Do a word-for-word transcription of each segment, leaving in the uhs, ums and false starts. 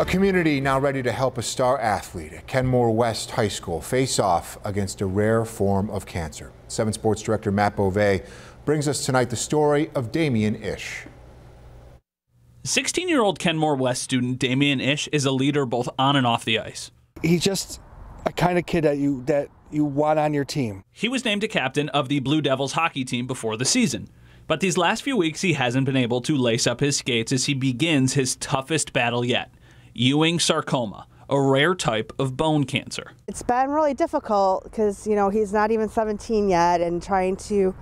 A community now ready to help a star athlete at Kenmore West High School face off against a rare form of cancer. Seven Sports Director Matt Beauvais brings us tonight the story of Damien Isch. sixteen-year-old Kenmore West student Damien Isch is a leader both on and off the ice. He's just a kind of kid that you that you want on your team. He was named a captain of the Blue Devils hockey team before the season, but these last few weeks he hasn't been able to lace up his skates as he begins his toughest battle yet, Ewing's sarcoma, a rare type of bone cancer. It's been really difficult because, you know, he's not even seventeen yet, and trying to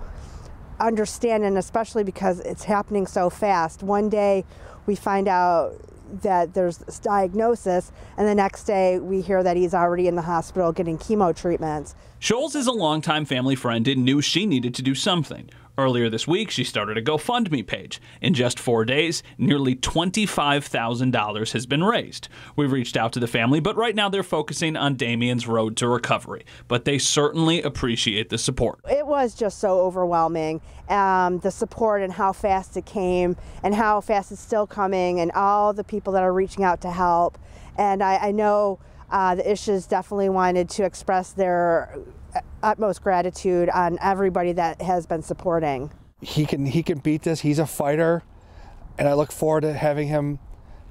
understand, and especially because it's happening so fast. One day we find out that there's this diagnosis, and the next day we hear that he's already in the hospital getting chemo treatments. Scholes is a longtime family friend and knew she needed to do something. Earlier this week, she started a GoFundMe page. In just four days, nearly twenty-five thousand dollars has been raised. We've reached out to the family, but right now they're focusing on Damien's road to recovery. But they certainly appreciate the support. It was just so overwhelming, um, the support and how fast it came and how fast it's still coming, and all the people that are reaching out to help. And I, I know uh, the Isches definitely wanted to express their utmost gratitude on everybody that has been supporting. He can he can beat this. He's a fighter, and I look forward to having him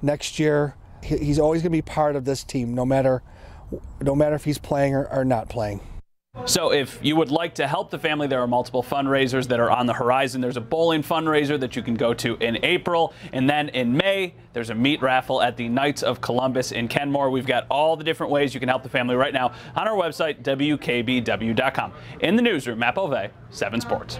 next year. He, he's always going to be part of this team, no matter no matter if he's playing or, or not playing. So if you would like to help the family, there are multiple fundraisers that are on the horizon. There's a bowling fundraiser that you can go to in April, and then in May, there's a meat raffle at the Knights of Columbus in Kenmore. We've got all the different ways you can help the family right now on our website, W K B W dot com. In the newsroom, Matt Povet, seven Sports.